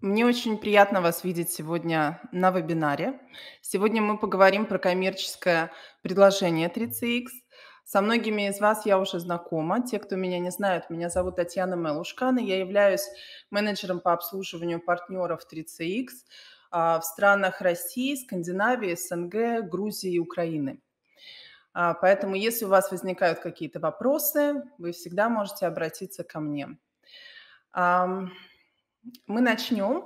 Мне очень приятно вас видеть сегодня на вебинаре. Сегодня мы поговорим про коммерческое предложение 3CX. Со многими из вас я уже знакома. Те, кто меня не знают, меня зовут Татьяна Мелушкан, и я являюсь менеджером по обслуживанию партнеров 3CX в странах России, Скандинавии, СНГ, Грузии и Украины. Поэтому, если у вас возникают какие-то вопросы, вы всегда можете обратиться ко мне. Мы начнем.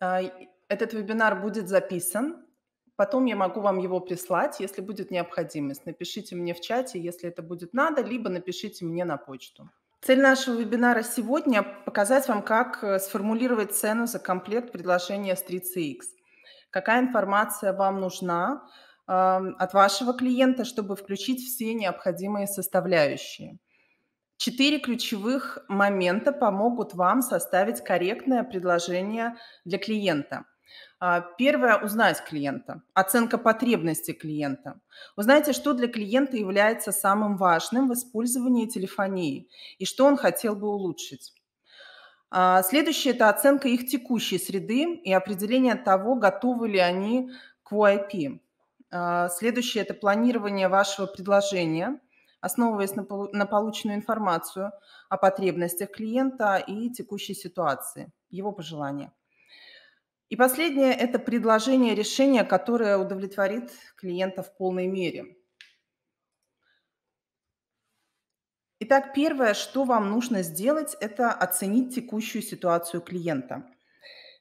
Этот вебинар будет записан. Потом я могу вам его прислать, если будет необходимость. Напишите мне в чате, если это будет надо, либо напишите мне на почту. Цель нашего вебинара сегодня – показать вам, как сформулировать цену за комплект предложения с 3CX. Какая информация вам нужна от вашего клиента, чтобы включить все необходимые составляющие. 4 ключевых момента помогут вам составить корректное предложение для клиента. Первое – узнать клиента, оценка потребностей клиента. Узнайте, что для клиента является самым важным в использовании телефонии и что он хотел бы улучшить. Следующее – это оценка их текущей среды и определение того, готовы ли они к VIP. Следующее – это планирование вашего предложения, основываясь на полученную информацию о потребностях клиента и текущей ситуации, его пожелания. И последнее – это предложение решения, которое удовлетворит клиента в полной мере. Итак, первое, что вам нужно сделать, это оценить текущую ситуацию клиента.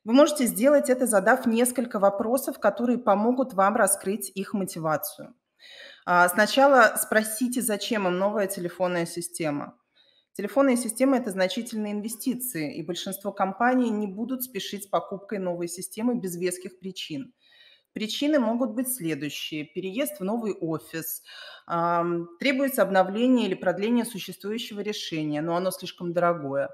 Вы можете сделать это, задав несколько вопросов, которые помогут вам раскрыть их мотивацию. Сначала спросите, зачем им новая телефонная система. Телефонные системы – это значительные инвестиции, и большинство компаний не будут спешить с покупкой новой системы без веских причин. Причины могут быть следующие. Переезд в новый офис, требуется обновление или продление существующего решения, но оно слишком дорогое.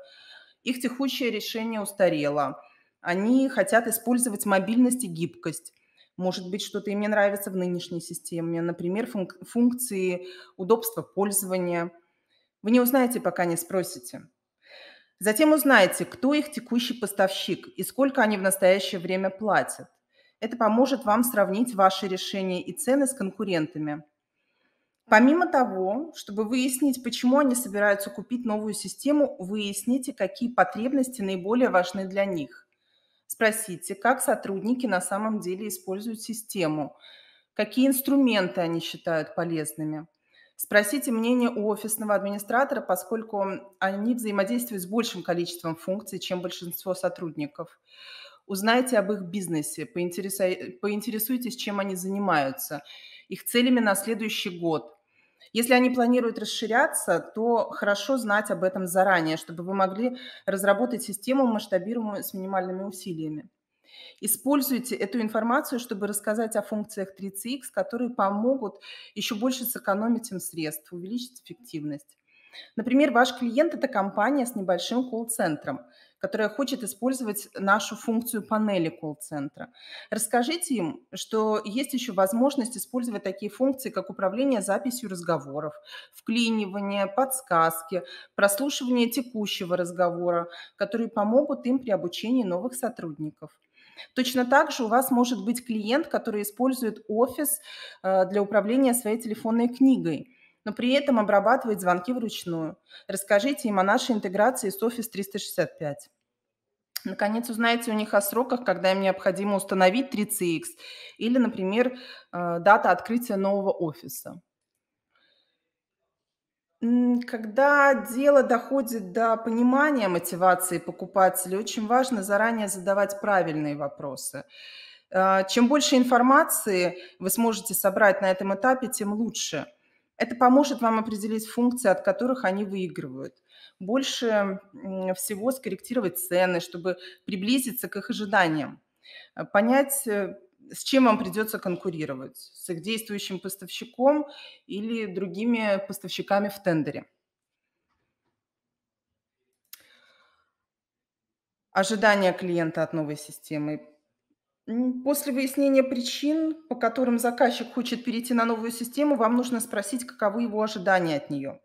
Их текущее решение устарело. Они хотят использовать мобильность и гибкость. Может быть, что-то им не нравится в нынешней системе, например, функции удобства пользования. Вы не узнаете, пока не спросите. Затем узнайте, кто их текущий поставщик и сколько они в настоящее время платят. Это поможет вам сравнить ваши решения и цены с конкурентами. Помимо того, чтобы выяснить, почему они собираются купить новую систему, выясните, какие потребности наиболее важны для них. Спросите, как сотрудники на самом деле используют систему, какие инструменты они считают полезными. Спросите мнение у офисного администратора, поскольку они взаимодействуют с большим количеством функций, чем большинство сотрудников. Узнайте об их бизнесе, поинтересуйтесь, чем они занимаются, их целями на следующий год. Если они планируют расширяться, то хорошо знать об этом заранее, чтобы вы могли разработать систему, масштабируемую с минимальными усилиями. Используйте эту информацию, чтобы рассказать о функциях 3CX, которые помогут еще больше сэкономить им средств, увеличить эффективность. Например, ваш клиент – это компания с небольшим колл-центром, которая хочет использовать нашу функцию панели колл-центра. Расскажите им, что есть еще возможность использовать такие функции, как управление записью разговоров, вклинивание, подсказки, прослушивание текущего разговора, которые помогут им при обучении новых сотрудников. Точно так же у вас может быть клиент, который использует офис для управления своей телефонной книгой, но при этом обрабатывает звонки вручную. Расскажите им о нашей интеграции с Office 365. Наконец, узнайте у них о сроках, когда им необходимо установить 3CX или, например, дата открытия нового офиса. Когда дело доходит до понимания мотивации покупателей, очень важно заранее задавать правильные вопросы. Чем больше информации вы сможете собрать на этом этапе, тем лучше. Это поможет вам определить функции, от которых они выигрывают. Больше всего скорректировать цены, чтобы приблизиться к их ожиданиям. Понять, с чем вам придется конкурировать, с их действующим поставщиком или другими поставщиками в тендере. Ожидания клиента от новой системы. После выяснения причин, по которым заказчик хочет перейти на новую систему, вам нужно спросить, каковы его ожидания от нее.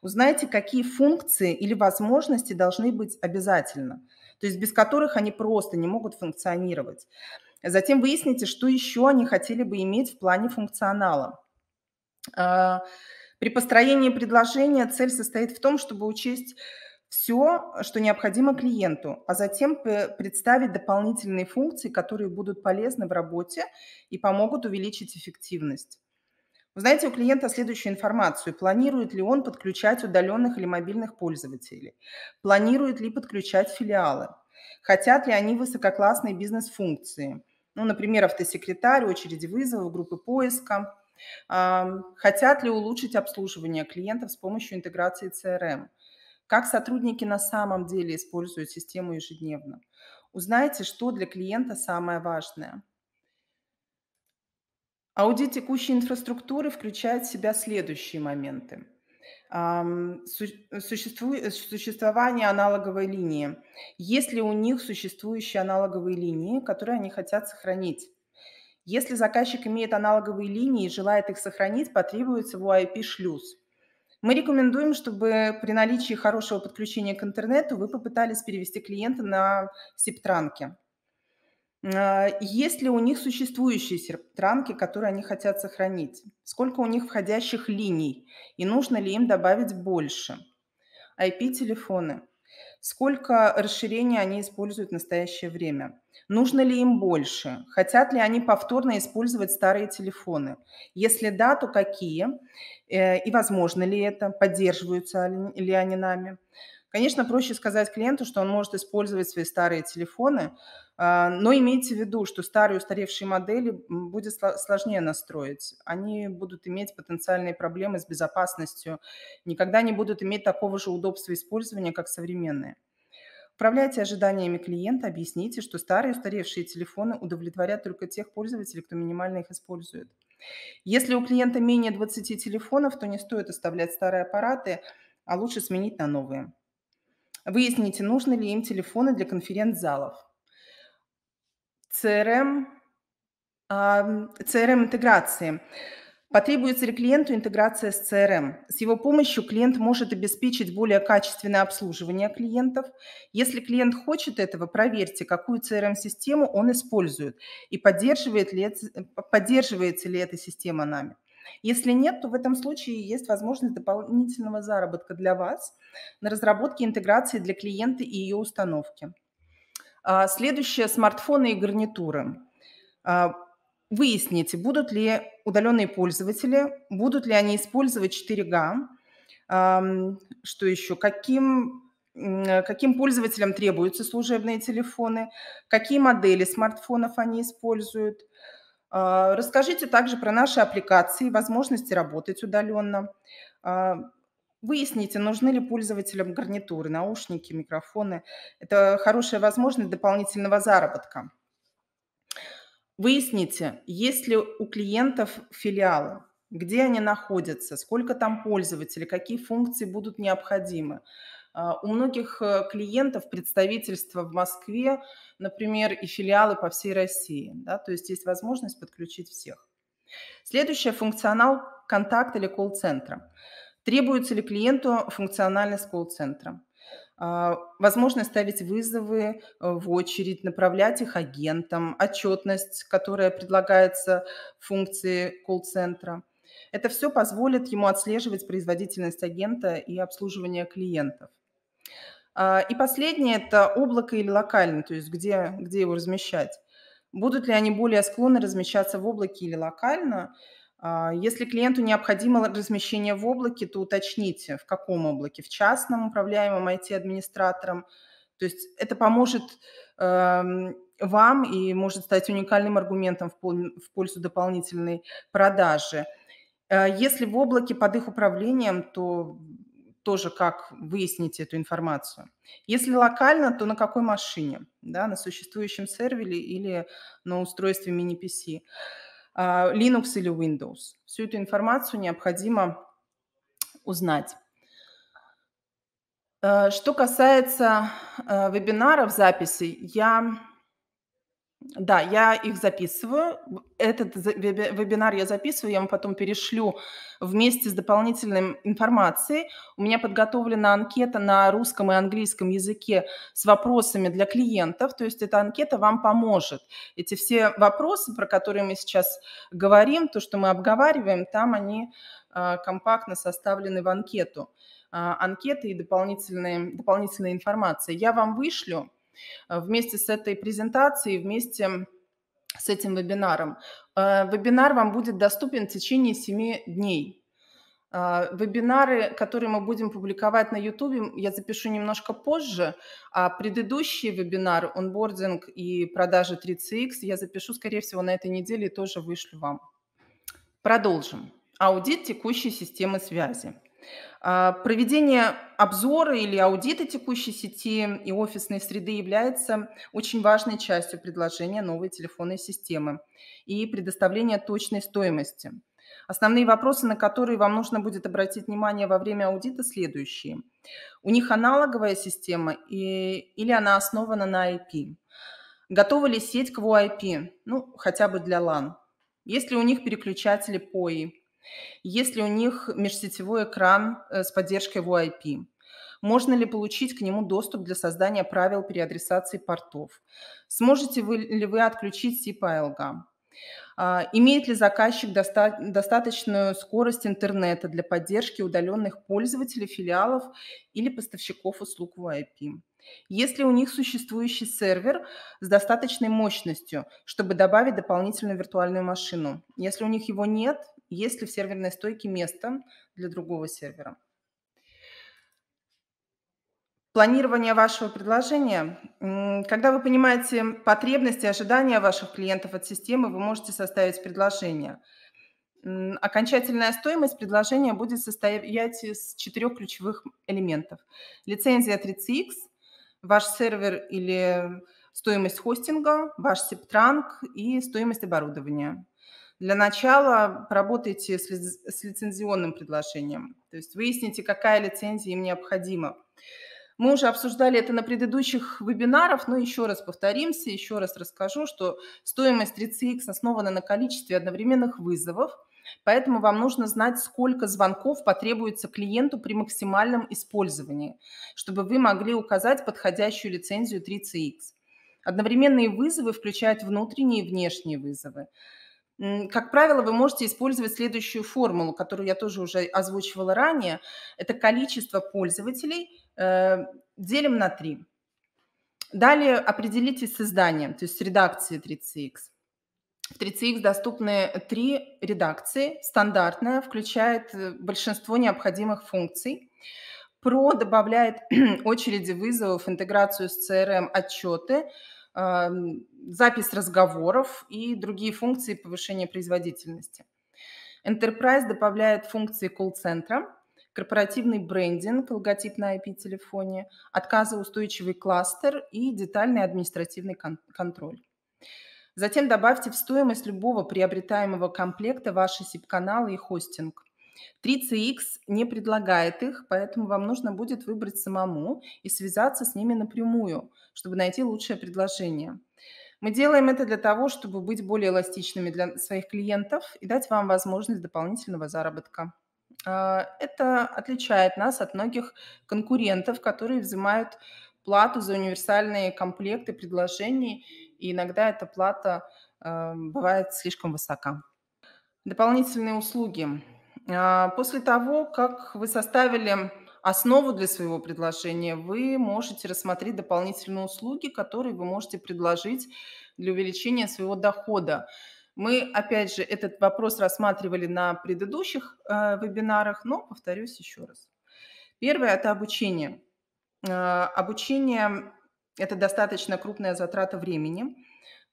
Узнайте, какие функции или возможности должны быть обязательно. то есть без которых они просто не могут функционировать. Затем выясните, что еще они хотели бы иметь в плане функционала. При построении предложения цель состоит в том, чтобы учесть все, что необходимо клиенту, а затем представить дополнительные функции, которые будут полезны в работе и помогут увеличить эффективность. Узнайте у клиента следующую информацию. Планирует ли он подключать удаленных или мобильных пользователей? Планирует ли подключать филиалы? Хотят ли они высококлассные бизнес-функции? Ну, например, автосекретарь, очереди вызовов, группы поиска. Хотят ли улучшить обслуживание клиентов с помощью интеграции CRM? Как сотрудники на самом деле используют систему ежедневно? Узнайте, что для клиента самое важное. Аудит текущей инфраструктуры включает в себя следующие моменты. Существование аналоговой линии. Есть ли у них существующие аналоговые линии, которые они хотят сохранить? Если заказчик имеет аналоговые линии и желает их сохранить, потребуется его IP-шлюз. Мы рекомендуем, чтобы при наличии хорошего подключения к интернету вы попытались перевести клиента на сип-транки. Есть ли у них существующие сип-транки, которые они хотят сохранить? Сколько у них входящих линий? И нужно ли им добавить больше? IP-телефоны. Сколько расширений они используют в настоящее время? Нужно ли им больше? Хотят ли они повторно использовать старые телефоны? Если да, то какие? И возможно ли это? Поддерживаются ли они нами? Конечно, проще сказать клиенту, что он может использовать свои старые телефоны, но имейте в виду, что старые устаревшие модели будет сложнее настроить. Они будут иметь потенциальные проблемы с безопасностью, никогда не будут иметь такого же удобства использования, как современные. Управляйте ожиданиями клиента, объясните, что старые устаревшие телефоны удовлетворят только тех пользователей, кто минимально их использует. Если у клиента менее 20 телефонов, то не стоит оставлять старые аппараты, а лучше сменить на новые. Выясните, нужны ли им телефоны для конференц-залов. CRM-интеграции. Потребуется ли клиенту интеграция с CRM? С его помощью клиент может обеспечить более качественное обслуживание клиентов. Если клиент хочет этого, проверьте, какую CRM-систему он использует и поддерживается ли эта система нами. Если нет, то в этом случае есть возможность дополнительного заработка для вас на разработке интеграции для клиента и ее установки. Следующее – смартфоны и гарнитуры. Выясните, будут ли удаленные пользователи, будут ли они использовать 4G, что еще, каким пользователям требуются служебные телефоны, какие модели смартфонов они используют. Расскажите также про наши аппликации, возможности работать удаленно. Выясните, нужны ли пользователям гарнитуры, наушники, микрофоны. Это хорошая возможность дополнительного заработка. Выясните, есть ли у клиентов филиалы, где они находятся, сколько там пользователей, какие функции будут необходимы. У многих клиентов представительства в Москве, например, и филиалы по всей России. Да, то есть есть возможность подключить всех. Следующее – функционал контакт или колл-центра. Требуется ли клиенту функциональность колл-центра? Возможность ставить вызовы в очередь, направлять их агентам, отчетность, которая предлагается в функции колл-центра. Это все позволит ему отслеживать производительность агента и обслуживание клиентов. И последнее – это облако или локально, то есть где его размещать. Будут ли они более склонны размещаться в облаке или локально? Если клиенту необходимо размещение в облаке, то уточните, в каком облаке, в частном, управляемом IT-администратором. То есть это поможет вам и может стать уникальным аргументом в пользу дополнительной продажи. Если в облаке под их управлением, то тоже как выясните эту информацию. Если локально, то на какой машине? Да, на существующем сервере или на устройстве мини-PC? Linux или Windows? Всю эту информацию необходимо узнать. Что касается вебинаров, записей, я Да, я их записываю. Этот вебинар я записываю, я вам потом перешлю вместе с дополнительной информацией. У меня подготовлена анкета на русском и английском языке с вопросами для клиентов. То есть эта анкета вам поможет. Эти все вопросы, про которые мы сейчас говорим, то, что мы обговариваем, там они компактно составлены в анкету. Анкеты и дополнительная информация. Я вам вышлю вместе с этой презентацией, вместе с этим вебинаром. Вебинар вам будет доступен в течение 7 дней. Вебинары, которые мы будем публиковать на YouTube, я запишу немножко позже, а предыдущий вебинар «Онбординг и продажи 3CX» я запишу, скорее всего, на этой неделе и тоже вышлю вам. Продолжим. Аудит текущей системы связи. Проведение обзора или аудита текущей сети и офисной среды является очень важной частью предложения новой телефонной системы и предоставления точной стоимости. Основные вопросы, на которые вам нужно будет обратить внимание во время аудита, следующие. У них аналоговая система или она основана на IP? Готова ли сеть к VoIP, ну, хотя бы для LAN? Есть ли у них переключатели POI? Есть ли у них межсетевой экран с поддержкой VoIP? Можно ли получить к нему доступ для создания правил переадресации портов? Сможете ли вы отключить SIP ALGA? Имеет ли заказчик достаточную скорость интернета для поддержки удаленных пользователей, филиалов или поставщиков услуг VoIP? Есть ли у них существующий сервер с достаточной мощностью, чтобы добавить дополнительную виртуальную машину? Если у них его нет, есть ли в серверной стойке место для другого сервера? Планирование вашего предложения. Когда вы понимаете потребности и ожидания ваших клиентов от системы, вы можете составить предложение. Окончательная стоимость предложения будет состоять из 4 ключевых элементов. Лицензия 3CX, ваш сервер или стоимость хостинга, ваш септранк и стоимость оборудования. Для начала поработайте с лицензионным предложением, то есть выясните, какая лицензия им необходима. Мы уже обсуждали это на предыдущих вебинарах, но еще раз повторимся, еще раз расскажу, что стоимость 3CX основана на количестве одновременных вызовов, поэтому вам нужно знать, сколько звонков потребуется клиенту при максимальном использовании, чтобы вы могли указать подходящую лицензию 3CX. Одновременные вызовы включают внутренние и внешние вызовы. Как правило, вы можете использовать следующую формулу, которую я тоже уже озвучивала ранее. Это количество пользователей делим на 3. Далее определитесь с изданием, то есть с редакцией 3CX. В 3CX доступны 3 редакции. Стандартная включает большинство необходимых функций. Про добавляет очереди вызовов, интеграцию с CRM, отчеты, запись разговоров и другие функции повышения производительности. Enterprise добавляет функции колл-центра, корпоративный брендинг, логотип на IP-телефоне, отказоустойчивый кластер и детальный административный контроль. Затем добавьте в стоимость любого приобретаемого комплекта ваши SIP-каналы и хостинг. 3CX не предлагает их, поэтому вам нужно будет выбрать самому и связаться с ними напрямую, чтобы найти лучшее предложение. Мы делаем это для того, чтобы быть более эластичными для своих клиентов и дать вам возможность дополнительного заработка. Это отличает нас от многих конкурентов, которые взимают плату за универсальные комплекты предложений, и иногда эта плата бывает слишком высока. Дополнительные услуги. После того, как вы составили основу для своего предложения, вы можете рассмотреть дополнительные услуги, которые вы можете предложить для увеличения своего дохода. Мы, опять же, этот вопрос рассматривали на предыдущих вебинарах, но повторюсь еще раз. Первое – это обучение. Обучение – это достаточно крупная затрата времени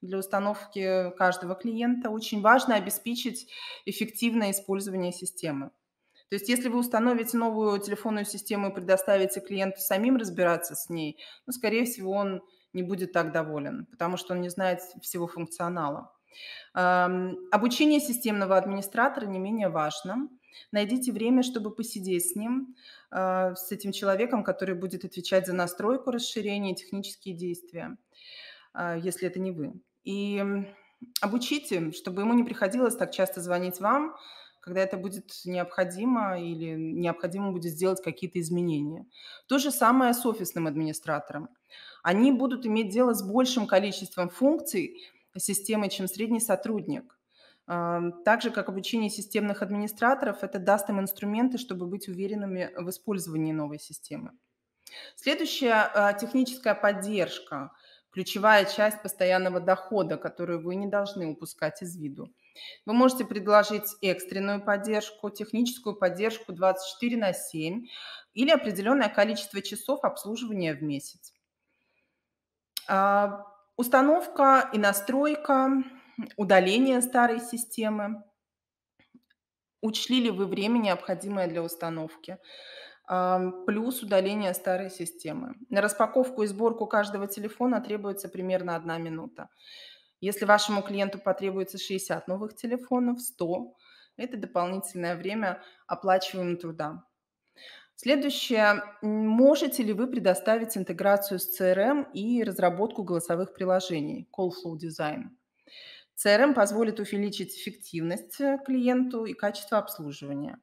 для установки каждого клиента. Очень важно обеспечить эффективное использование системы. То есть если вы установите новую телефонную систему и предоставите клиенту самим разбираться с ней, ну, скорее всего, он не будет так доволен, потому что он не знает всего функционала. Обучение системного администратора не менее важно. Найдите время, чтобы посидеть с ним, с этим человеком, который будет отвечать за настройку, расширение, технические действия, если это не вы. И обучите, чтобы ему не приходилось так часто звонить вам, когда это будет необходимо или необходимо будет сделать какие-то изменения. То же самое с офисным администратором. Они будут иметь дело с большим количеством функций системы, чем средний сотрудник. Так же, как обучение системных администраторов, это даст им инструменты, чтобы быть уверенными в использовании новой системы. Следующая техническая поддержка, ключевая часть постоянного дохода, которую вы не должны упускать из виду. Вы можете предложить экстренную поддержку, техническую поддержку 24/7 или определенное количество часов обслуживания в месяц. Установка и настройка, удаление старой системы. Учли ли вы время, необходимое для установки? Плюс удаление старой системы. На распаковку и сборку каждого телефона требуется примерно 1 минута. Если вашему клиенту потребуется 60 новых телефонов, 100, это дополнительное время оплачиваемого труда. Следующее. Можете ли вы предоставить интеграцию с CRM и разработку голосовых приложений? Call Flow Design. CRM позволит увеличить эффективность клиенту и качество обслуживания.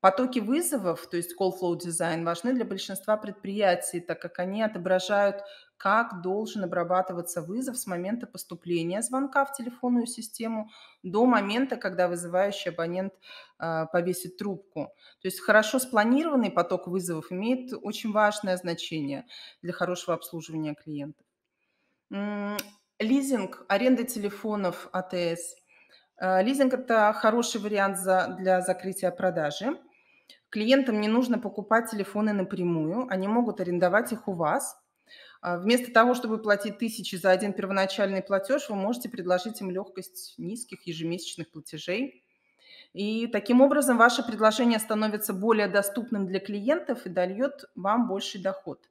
Потоки вызовов, то есть call flow design, важны для большинства предприятий, так как они отображают, как должен обрабатываться вызов с момента поступления звонка в телефонную систему до момента, когда вызывающий абонент повесит трубку. То есть хорошо спланированный поток вызовов имеет очень важное значение для хорошего обслуживания клиентов. Лизинг, аренда телефонов, АТС. Лизинг – это хороший вариант для закрытия продажи. Клиентам не нужно покупать телефоны напрямую, они могут арендовать их у вас. Вместо того, чтобы платить тысячи за один первоначальный платеж, вы можете предложить им легкость низких ежемесячных платежей. И таким образом ваше предложение становится более доступным для клиентов и дает вам больший доход.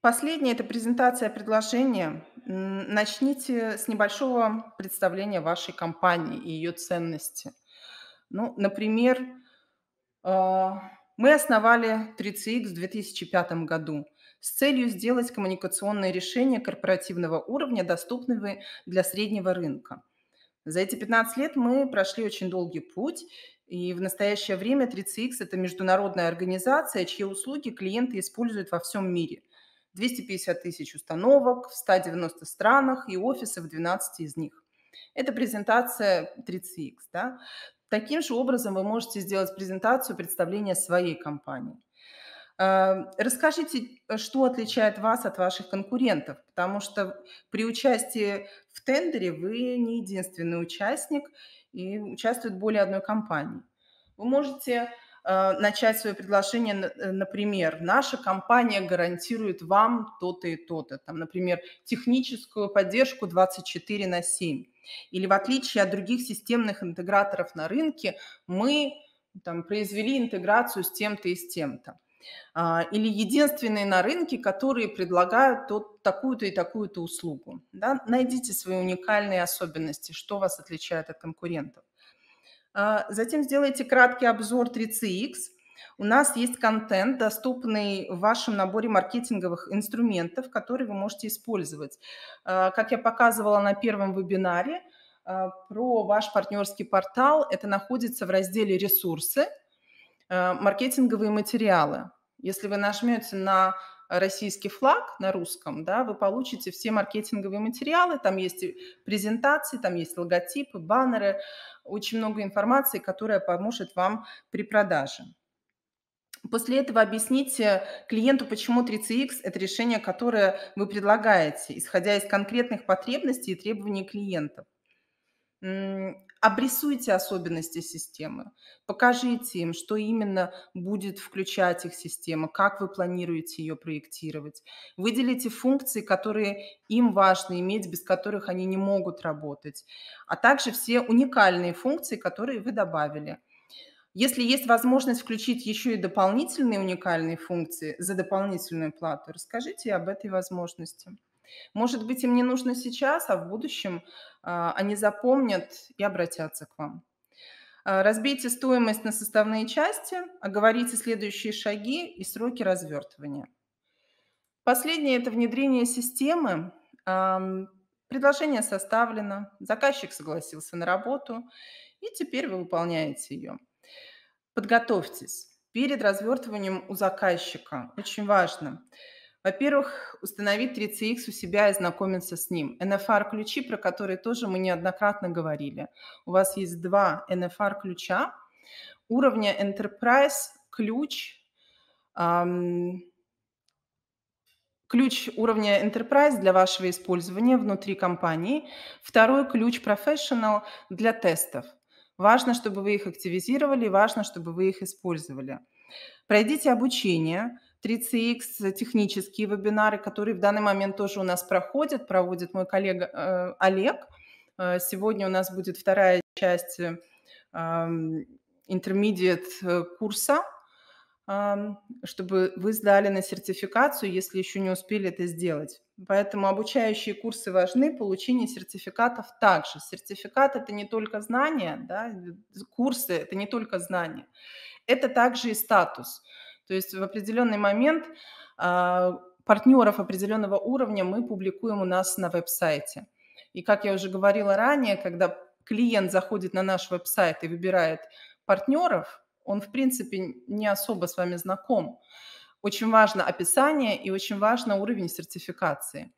Последнее – это презентация предложения. Начните с небольшого представления вашей компании и ее ценности. Ну, например, мы основали 3CX в 2005 году с целью сделать коммуникационные решения корпоративного уровня доступными для среднего рынка. За эти 15 лет мы прошли очень долгий путь, и в настоящее время 3CX – это международная организация, чьи услуги клиенты используют во всем мире. 250 тысяч установок в 190 странах и офисы в 12 из них. Это презентация 3CX. Да? Таким же образом вы можете сделать презентацию представления своей компании. Расскажите, что отличает вас от ваших конкурентов, потому что при участии в тендере вы не единственный участник и участвует более одной компании. Вы можете начать свое предложение, например, наша компания гарантирует вам то-то и то-то, там, например, техническую поддержку 24/7, или в отличие от других системных интеграторов на рынке, мы там, произвели интеграцию с тем-то и с тем-то, или единственные на рынке, которые предлагают такую-то и такую-то услугу. Да? Найдите свои уникальные особенности, что вас отличает от конкурентов. Затем сделайте краткий обзор 3CX. У нас есть контент, доступный в вашем наборе маркетинговых инструментов, которые вы можете использовать. Как я показывала на первом вебинаре про ваш партнерский портал, это находится в разделе «Ресурсы», «Маркетинговые материалы». Если вы нажмете на российский флаг на русском, да, вы получите все маркетинговые материалы, там есть презентации, там есть логотипы, баннеры, очень много информации, которая поможет вам при продаже. После этого объясните клиенту, почему 3CX – это решение, которое вы предлагаете, исходя из конкретных потребностей и требований клиентов. Обрисуйте особенности системы, покажите им, что именно будет включать их система, как вы планируете ее проектировать. Выделите функции, которые им важно иметь, без которых они не могут работать, а также все уникальные функции, которые вы добавили. Если есть возможность включить еще и дополнительные уникальные функции за дополнительную плату, расскажите об этой возможности. Может быть, им не нужно сейчас, а в будущем они запомнят и обратятся к вам. Разбейте стоимость на составные части, оговорите следующие шаги и сроки развертывания. Последнее – это внедрение системы. Предложение составлено, заказчик согласился на работу, и теперь вы выполняете ее. Подготовьтесь. Перед развертыванием у заказчика очень важно, во-первых, установить 3CX у себя и знакомиться с ним. NFR-ключи, про которые тоже мы неоднократно говорили. У вас есть два NFR-ключа уровня Enterprise, ключ уровня Enterprise для вашего использования внутри компании, второй ключ Professional для тестов. Важно, чтобы вы их активизировали, важно, чтобы вы их использовали. Пройдите обучение. 3CX, технические вебинары, которые в данный момент тоже у нас проходят, проводит мой коллега Олег. Сегодня у нас будет вторая часть intermediate курса, чтобы вы сдали на сертификацию, если еще не успели это сделать. Поэтому обучающие курсы важны, получение сертификатов также. Сертификат – это не только знания, да? Курсы – это не только знания, это также и статус. То есть в определенный момент партнеров определенного уровня мы публикуем у нас на веб-сайте. И как я уже говорила ранее, когда клиент заходит на наш веб-сайт и выбирает партнеров, он, в принципе, не особо с вами знаком. Очень важно описание и очень важно уровень сертификации.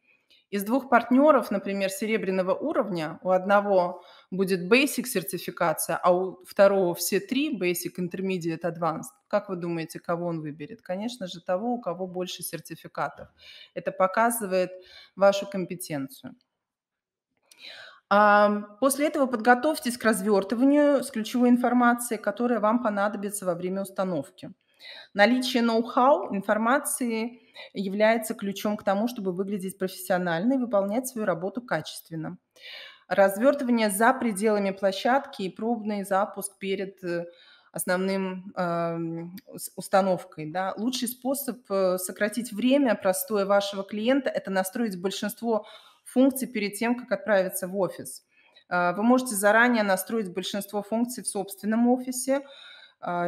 Из двух партнеров, например, серебряного уровня, у одного будет basic сертификация, а у второго все три, basic, intermediate, advanced. Как вы думаете, кого он выберет? Конечно же, того, у кого больше сертификатов. Это показывает вашу компетенцию. После этого подготовьтесь к развертыванию с ключевой информацией, которая вам понадобится во время установки. Наличие ноу-хау информации является ключом к тому, чтобы выглядеть профессионально и выполнять свою работу качественно. Развертывание за пределами площадки и пробный запуск перед основным установкой. Да. Лучший способ сократить время простое вашего клиента – это настроить большинство функций перед тем, как отправиться в офис. Вы можете заранее настроить большинство функций в собственном офисе.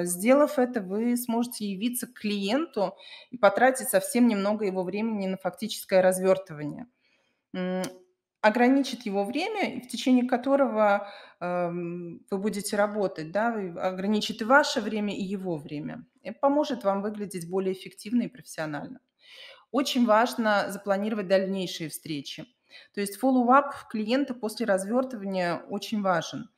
Сделав это, вы сможете явиться к клиенту и потратить совсем немного его времени на фактическое развертывание. Ограничит его время, в течение которого вы будете работать, да, ограничит и ваше время, и его время. И поможет вам выглядеть более эффективно и профессионально. Очень важно запланировать дальнейшие встречи. То есть follow-up клиента после развертывания очень важен.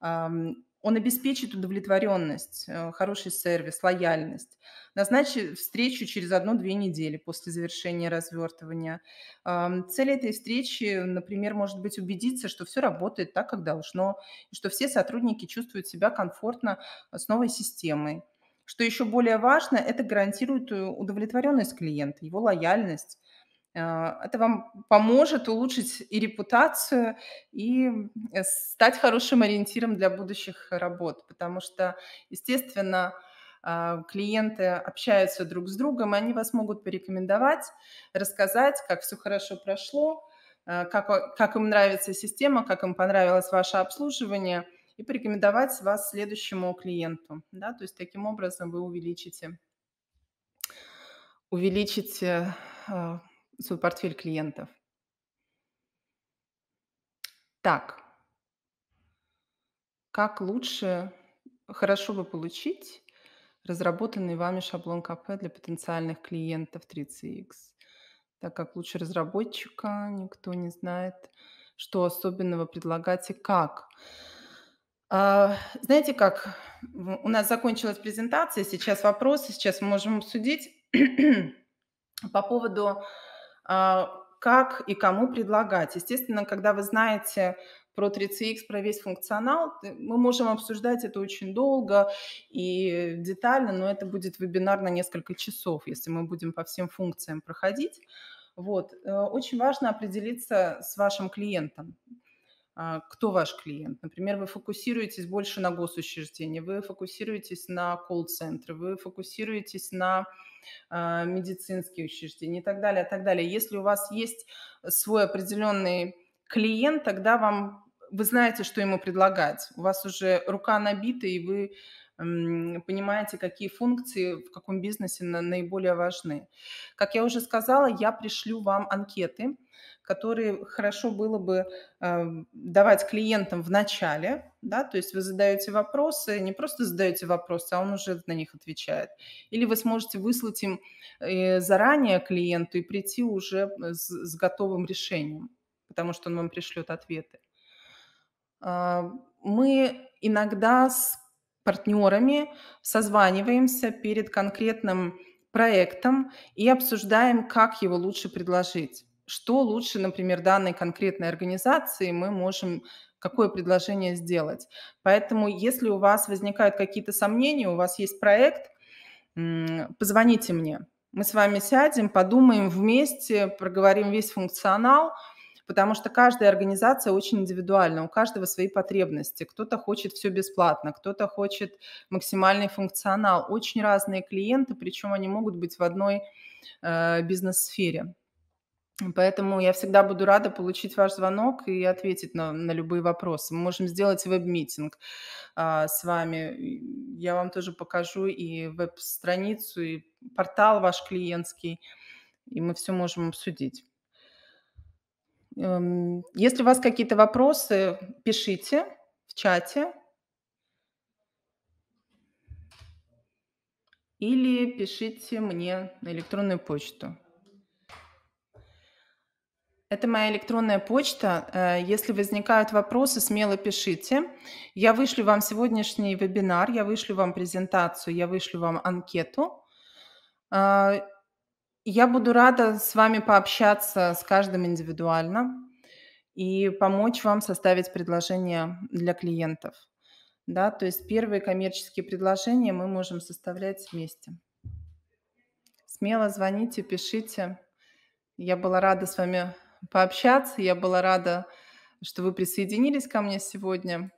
Он обеспечит удовлетворенность, хороший сервис, лояльность. Назначить встречу через 1-2 недели после завершения развертывания. Цель этой встречи, например, может быть убедиться, что все работает так, как должно, и что все сотрудники чувствуют себя комфортно с новой системой. Что еще более важно, это гарантирует удовлетворенность клиента, его лояльность. Это вам поможет улучшить и репутацию, и стать хорошим ориентиром для будущих работ, потому что, естественно, клиенты общаются друг с другом, и они вас могут порекомендовать, рассказать, как все хорошо прошло, как им нравится система, как им понравилось ваше обслуживание, и порекомендовать вас следующему клиенту. Да? То есть таким образом вы увеличите свой портфель клиентов. Так, как лучше, хорошо бы получить разработанный вами шаблон КП для потенциальных клиентов 3CX, так как лучше разработчика никто не знает, что особенного предлагать и как. Знаете как, у нас закончилась презентация, сейчас вопросы, сейчас мы можем обсудить по поводу как и кому предлагать. Естественно, когда вы знаете про 3CX, про весь функционал, мы можем обсуждать это очень долго и детально, но это будет вебинар на несколько часов, если мы будем по всем функциям проходить. Вот. Очень важно определиться с вашим клиентом. Кто ваш клиент? Например, вы фокусируетесь больше на госучреждении, вы фокусируетесь на колл-центры, вы фокусируетесь на медицинские учреждения и так далее, и так далее. Если у вас есть свой определенный клиент, тогда вы знаете, что ему предлагать. У вас уже рука набита, и вы понимаете, какие функции в каком бизнесе наиболее важны. Как я уже сказала, я пришлю вам анкеты, которые хорошо было бы давать клиентам в начале, да, то есть вы задаете вопросы, не просто задаете вопросы, а он уже на них отвечает. Или вы сможете выслать им заранее клиенту и прийти уже с готовым решением, потому что он вам пришлет ответы. Мы иногда с партнерами созваниваемся перед конкретным проектом и обсуждаем, как его лучше предложить. Что лучше, например, данной конкретной организации мы можем, какое предложение сделать. Поэтому, если у вас возникают какие-то сомнения, у вас есть проект, позвоните мне. Мы с вами сядем, подумаем вместе, проговорим весь функционал, потому что каждая организация очень индивидуальна, у каждого свои потребности. Кто-то хочет все бесплатно, кто-то хочет максимальный функционал. Очень разные клиенты, причем они могут быть в одной бизнес-сфере. Поэтому я всегда буду рада получить ваш звонок и ответить на любые вопросы. Мы можем сделать веб-митинг с вами. Я вам тоже покажу и веб-страницу, и портал ваш клиентский, и мы все можем обсудить. Если у вас какие-то вопросы, пишите в чате или пишите мне на электронную почту. Это моя электронная почта. Если возникают вопросы, смело пишите. Я вышлю вам сегодняшний вебинар, я вышлю вам презентацию, я вышлю вам анкету. Я буду рада с вами пообщаться с каждым индивидуально и помочь вам составить предложения для клиентов. Да, то есть первые коммерческие предложения мы можем составлять вместе. Смело звоните, пишите. Я была рада с вами пообщаться. Я была рада, что вы присоединились ко мне сегодня.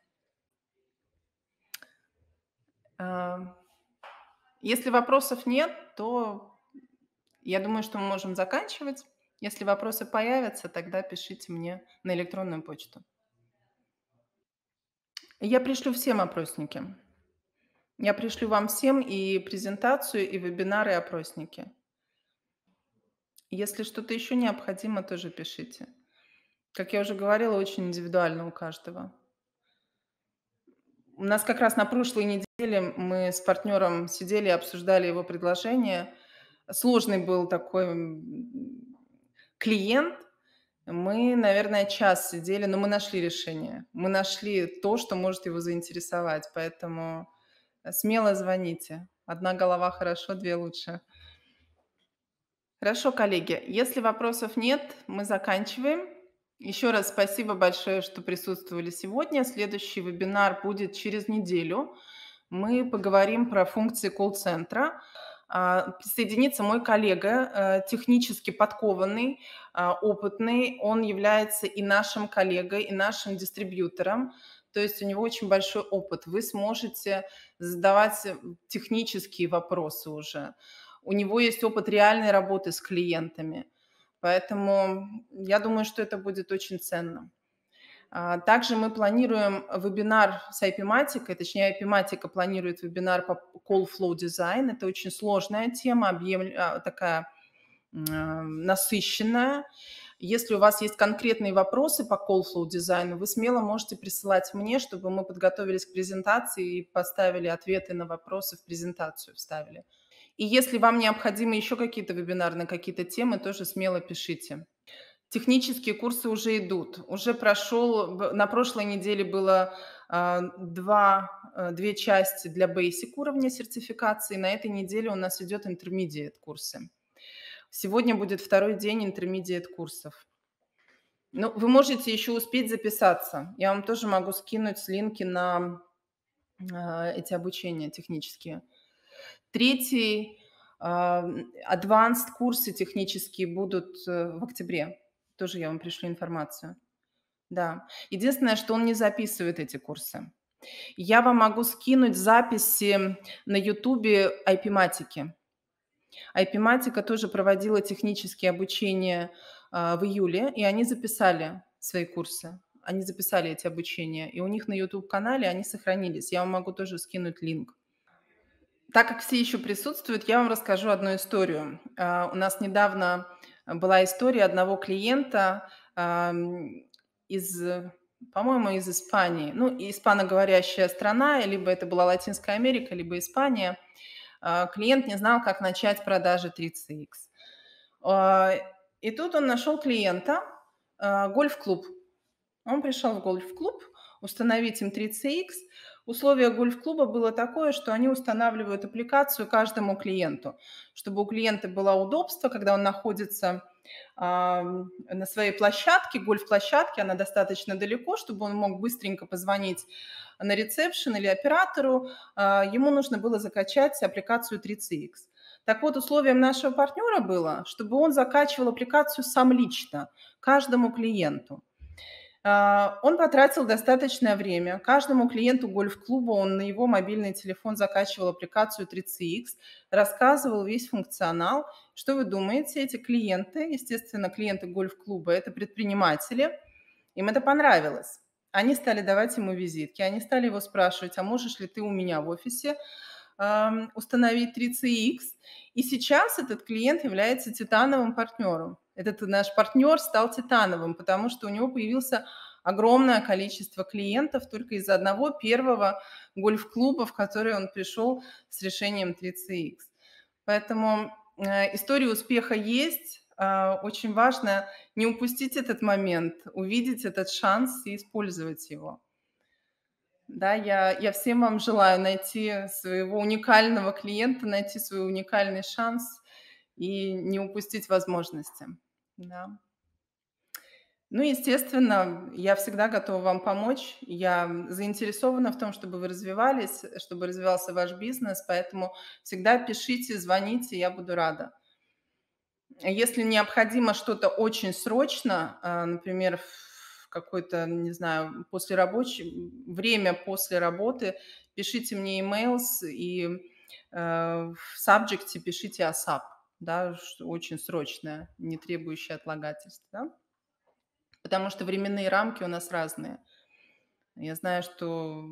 Если вопросов нет, то я думаю, что мы можем заканчивать. Если вопросы появятся, тогда пишите мне на электронную почту. Я пришлю всем опросники. Я пришлю вам всем и презентацию, и вебинары, и опросники. Если что-то еще необходимо, тоже пишите. Как я уже говорила, очень индивидуально у каждого. У нас как раз на прошлой неделе мы с партнером сидели и обсуждали его предложение. Сложный был такой клиент. Мы, наверное, час сидели, но мы нашли решение. Мы нашли то, что может его заинтересовать. Поэтому смело звоните. Одна голова хорошо, две лучше. Хорошо, коллеги, если вопросов нет, мы заканчиваем. Еще раз спасибо большое, что присутствовали сегодня. Следующий вебинар будет через неделю. Мы поговорим про функции колл-центра. Присоединится мой коллега, технически подкованный, опытный. Он является и нашим коллегой, и нашим дистрибьютором. То есть у него очень большой опыт. Вы сможете задавать технические вопросы уже. У него есть опыт реальной работы с клиентами. Поэтому я думаю, что это будет очень ценно. Также мы планируем вебинар с IP-матикой, точнее, IP-матика планирует вебинар по Call Flow Design. Это очень сложная тема, такая насыщенная. Если у вас есть конкретные вопросы по Call Flow Design, вы смело можете присылать мне, чтобы мы подготовились к презентации и поставили ответы на вопросы в презентацию, вставили. И если вам необходимы еще какие-то вебинары на какие-то темы, тоже смело пишите. Технические курсы уже идут. Уже прошел, на прошлой неделе было две части для basic уровня сертификации. На этой неделе у нас идет intermediate курсы. Сегодня будет второй день intermediate курсов. Ну, вы можете еще успеть записаться. Я вам тоже могу скинуть линки на эти обучения технические. Третий advanced курсы технические будут в октябре. Тоже я вам пришлю информацию. Да. Единственное, что он не записывает эти курсы. Я вам могу скинуть записи на YouTube IP-матики. IP-матика тоже проводила технические обучения в июле, и они записали свои курсы. Они записали эти обучения, и у них на YouTube-канале они сохранились. Я вам могу тоже скинуть линк. Так как все еще присутствуют, я вам расскажу одну историю. У нас недавно была история одного клиента из, по-моему, из Испании. Ну, испаноговорящая страна, либо это была Латинская Америка, либо Испания. Клиент не знал, как начать продажи 30X. И тут он нашел клиента, гольф-клуб. Он пришел в гольф-клуб, установить им 30X. Условие гольф-клуба было такое, что они устанавливают аппликацию каждому клиенту, чтобы у клиента было удобство, когда он находится на своей площадке, гольф-площадке, она достаточно далеко, чтобы он мог быстренько позвонить на ресепшн или оператору. Ему нужно было закачать аппликацию 30X. Так вот, условием нашего партнера было, чтобы он закачивал аппликацию сам лично, каждому клиенту. Он потратил достаточное время. Каждому клиенту гольф-клуба он на его мобильный телефон закачивал аппликацию 30X, рассказывал весь функционал. Что вы думаете? Эти клиенты, естественно, клиенты гольф-клуба, это предприниматели, им это понравилось. Они стали давать ему визитки, они стали его спрашивать, а можешь ли ты у меня в офисе установить 30X? И сейчас этот клиент является титановым партнером. Этот наш партнер стал титановым, потому что у него появился огромное количество клиентов только из одного первого гольф-клуба, в который он пришел с решением 30X. Поэтому история успеха есть. Очень важно не упустить этот момент, увидеть этот шанс и использовать его. Да, я всем вам желаю найти своего уникального клиента, найти свой уникальный шанс и не упустить возможности. Да. Ну, естественно, я всегда готова вам помочь. Я заинтересована в том, чтобы вы развивались, чтобы развивался ваш бизнес, поэтому всегда пишите, звоните, я буду рада. Если необходимо что-то очень срочно, например, в какое-то, не знаю, время после работы, пишите мне emails и в subject пишите ASAP. Да, очень срочное, не требующее отлагательств, да? Потому что временные рамки у нас разные. Я знаю, что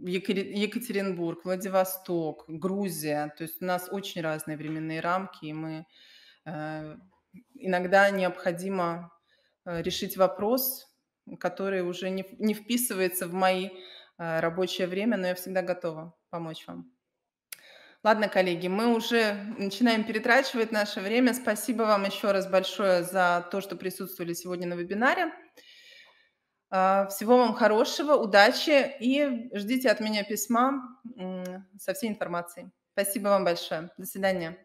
Екатеринбург, Владивосток, Грузия, то есть у нас очень разные временные рамки, и мы иногда необходимо решить вопрос, который уже не вписывается в мои рабочее время, но я всегда готова помочь вам. Ладно, коллеги, мы уже начинаем перетрачивать наше время. Спасибо вам еще раз большое за то, что присутствовали сегодня на вебинаре. Всего вам хорошего, удачи и ждите от меня письма со всей информацией. Спасибо вам большое. До свидания.